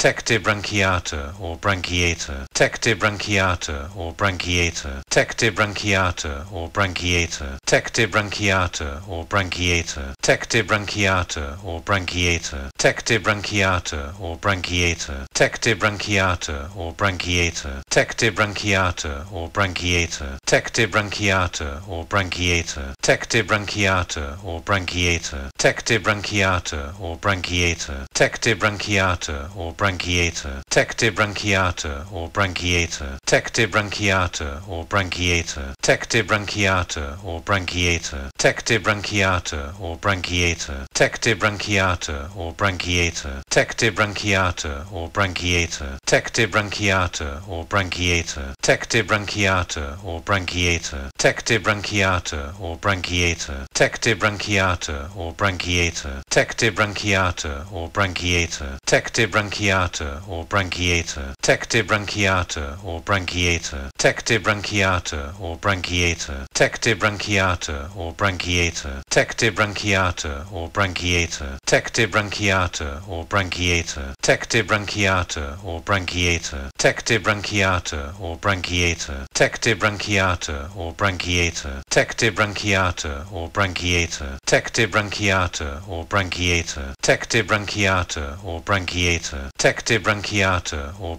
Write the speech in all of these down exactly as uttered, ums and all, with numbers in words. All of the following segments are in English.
Tectibranchiata or branchiata, Tectibranchiata or branchiata, Tectibranchiata or branchiata, Tectibranchiata or branchiata, Tectibranchiata or branchiata, Tectibranchiata or branchiata, Tectibranchiata or branchiata, Tectibranchiata or branchiata, Tectibranchiata or branchiata, Tectibranchiata or branchiata, Tectibranchiata or branchiata, Tectibranchiata or branchiata, branchiata, Tectibranchiata or branchiata, Tectibranchiata or branchiata, Tectibranchiata or branchiata, Tectibranchiata or branchiata, Tectibranchiata or branchiata, Tectibranchiata or branchiata, Tectibranchiata or branchiata, Tectibranchiata or branchiata, Tectibranchiata or branchiata, Tectibranchiata or branchiata, Tectibranchiata or branchiata, Tectibranchiata or branchiata, Tectibranchiata or branchiata, Tectibranchiata or branchiata, Tectibranchiata or branchiata, Tectibranchiata or branchiata, Tectibranchiata or branchiata, Tectibranchiata or branchiata, Tectibranchiata or branchiata, Tectibranchiata or branchiata, Tectibranchiata or branchiata, Tectibranchiata or branchiata, Tectibranchiata or branchiata, Tectibranchiata or branchiata, Tectibranchiata or branchiata, Tectibranchiata or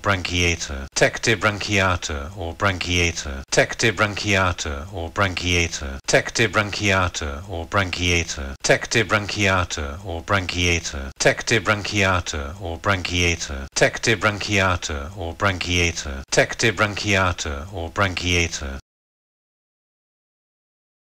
branchiata, Tectibranchiata or branchiata, Tectibranchiata or branchiata, Tectibranchiata or branchiata, Tectibranchiata or branchiata, Tectibranchiata or branchiata,